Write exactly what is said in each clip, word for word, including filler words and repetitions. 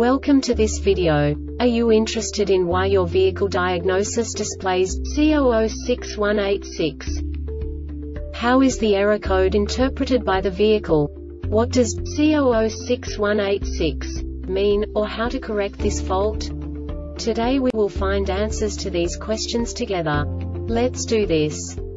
Welcome to this video. Are you interested in why your vehicle diagnosis displays C zero zero six one eight six? How is the error code interpreted by the vehicle? What does C zero zero six one eight six mean, or how to correct this fault? Today we will find answers to these questions together. Let's do this.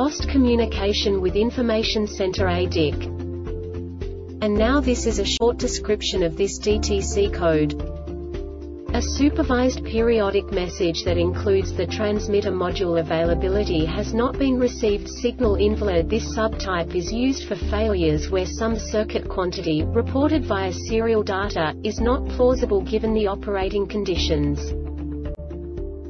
lost communication with information center A D I C. And now this is a short description of this D T C code. A supervised periodic message that includes the transmitter module availability has not been received. Signal invalid. This subtype is used for failures where some circuit quantity, reported via serial data, is not plausible given the operating conditions.